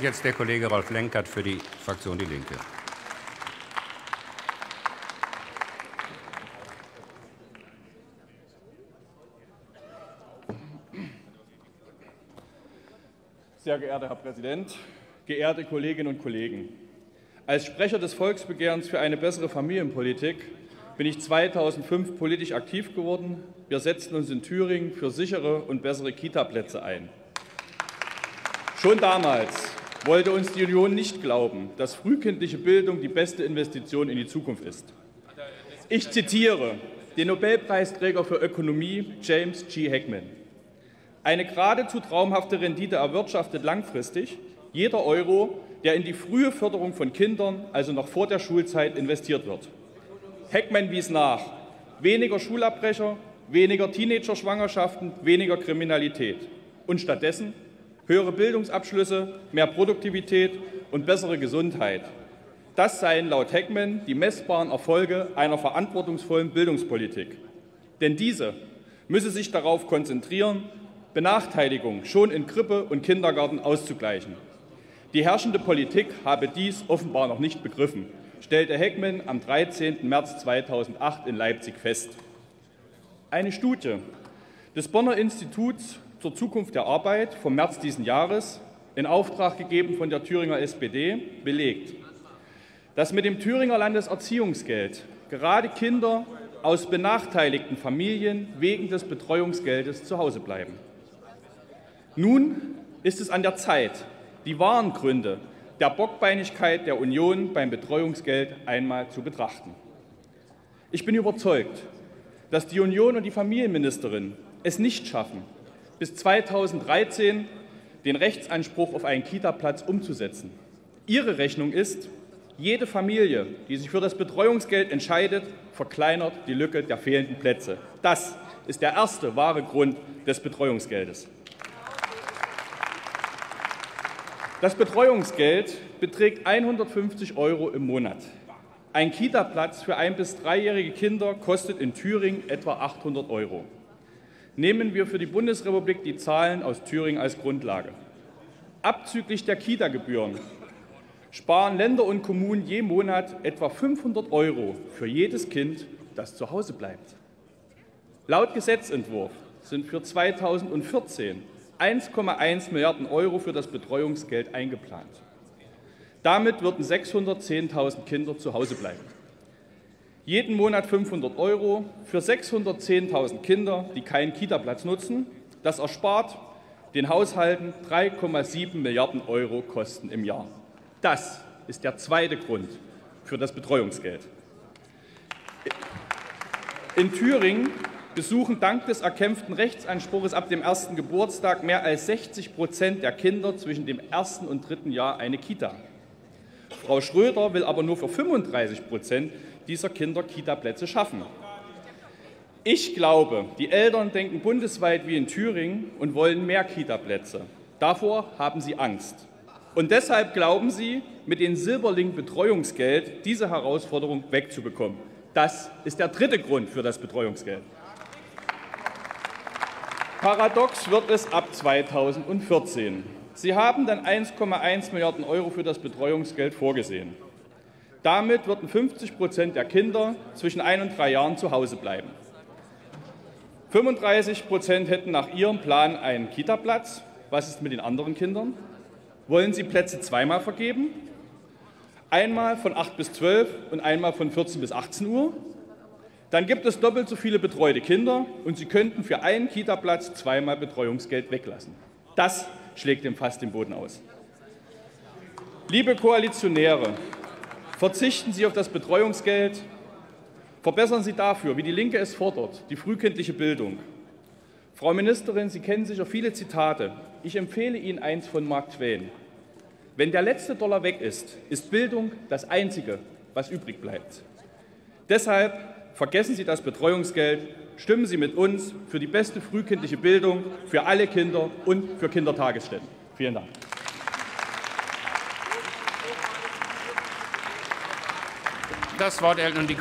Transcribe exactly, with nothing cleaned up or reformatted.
Jetzt der Kollege Ralph Lenkert für die Fraktion Die Linke. Sehr geehrter Herr Präsident, geehrte Kolleginnen und Kollegen! Als Sprecher des Volksbegehrens für eine bessere Familienpolitik bin ich zweitausendfünf politisch aktiv geworden. Wir setzten uns in Thüringen für sichere und bessere Kita-Plätze ein. Schon damals wollte uns die Union nicht glauben, dass frühkindliche Bildung die beste Investition in die Zukunft ist. Ich zitiere den Nobelpreisträger für Ökonomie, James G. Heckman. Eine geradezu traumhafte Rendite erwirtschaftet langfristig jeder Euro, der in die frühe Förderung von Kindern, also noch vor der Schulzeit, investiert wird. Heckman wies nach: weniger Schulabbrecher, weniger Teenager-Schwangerschaften, weniger Kriminalität und stattdessen höhere Bildungsabschlüsse, mehr Produktivität und bessere Gesundheit. Das seien laut Heckman die messbaren Erfolge einer verantwortungsvollen Bildungspolitik. Denn diese müsse sich darauf konzentrieren, Benachteiligung schon in Krippe und Kindergarten auszugleichen. Die herrschende Politik habe dies offenbar noch nicht begriffen, stellte Heckman am dreizehnten März zweitausendacht in Leipzig fest. Eine Studie des Bonner Instituts zur Zukunft der Arbeit vom März diesen Jahres, in Auftrag gegeben von der Thüringer S P D, belegt, dass mit dem Thüringer Landeserziehungsgeld gerade Kinder aus benachteiligten Familien wegen des Betreuungsgeldes zu Hause bleiben. Nun ist es an der Zeit, die wahren Gründe der Bockbeinigkeit der Union beim Betreuungsgeld einmal zu betrachten. Ich bin überzeugt, dass die Union und die Familienministerin es nicht schaffen, bis zweitausenddreizehn den Rechtsanspruch auf einen Kita-Platz umzusetzen. Ihre Rechnung ist: jede Familie, die sich für das Betreuungsgeld entscheidet, verkleinert die Lücke der fehlenden Plätze. Das ist der erste wahre Grund des Betreuungsgeldes. Das Betreuungsgeld beträgt hundertfünfzig Euro im Monat. Ein Kita-Platz für ein- bis dreijährige Kinder kostet in Thüringen etwa achthundert Euro. Nehmen wir für die Bundesrepublik die Zahlen aus Thüringen als Grundlage. Abzüglich der Kita-Gebühren sparen Länder und Kommunen je Monat etwa fünfhundert Euro für jedes Kind, das zu Hause bleibt. Laut Gesetzentwurf sind für zweitausendvierzehn eins Komma eins Milliarden Euro für das Betreuungsgeld eingeplant. Damit würden sechshundertzehntausend Kinder zu Hause bleiben. Jeden Monat fünfhundert Euro für sechshundertzehntausend Kinder, die keinen Kita-Platz nutzen. Das erspart den Haushalten drei Komma sieben Milliarden Euro Kosten im Jahr. Das ist der zweite Grund für das Betreuungsgeld. In Thüringen besuchen dank des erkämpften Rechtsanspruches ab dem ersten Geburtstag mehr als sechzig Prozent der Kinder zwischen dem ersten und dritten Jahr eine Kita. Frau Schröder will aber nur für fünfunddreißig Prozent dieser Kinder Kita-Plätze schaffen. Ich glaube, die Eltern denken bundesweit wie in Thüringen und wollen mehr Kita-Plätze. Davor haben sie Angst. Und deshalb glauben sie, mit dem Silberling-Betreuungsgeld diese Herausforderung wegzubekommen. Das ist der dritte Grund für das Betreuungsgeld. Paradox wird es ab zweitausendvierzehn. Sie haben dann eins Komma eins Milliarden Euro für das Betreuungsgeld vorgesehen. Damit würden fünfzig Prozent der Kinder zwischen ein und drei Jahren zu Hause bleiben. fünfunddreißig Prozent hätten nach Ihrem Plan einen Kita-Platz. Was ist mit den anderen Kindern? Wollen Sie Plätze zweimal vergeben? Einmal von acht bis zwölf und einmal von vierzehn bis achtzehn Uhr? Dann gibt es doppelt so viele betreute Kinder und Sie könnten für einen Kita-Platz zweimal Betreuungsgeld weglassen. Das schlägt dem Fass den Boden aus. Liebe Koalitionäre, verzichten Sie auf das Betreuungsgeld, verbessern Sie dafür, wie die Linke es fordert, die frühkindliche Bildung. Frau Ministerin, Sie kennen sicher viele Zitate. Ich empfehle Ihnen eins von Mark Twain: Wenn der letzte Dollar weg ist, ist Bildung das Einzige, was übrig bleibt. Deshalb vergessen Sie das Betreuungsgeld, stimmen Sie mit uns für die beste frühkindliche Bildung für alle Kinder und für Kindertagesstätten. Vielen Dank. Das Wort erhält nun die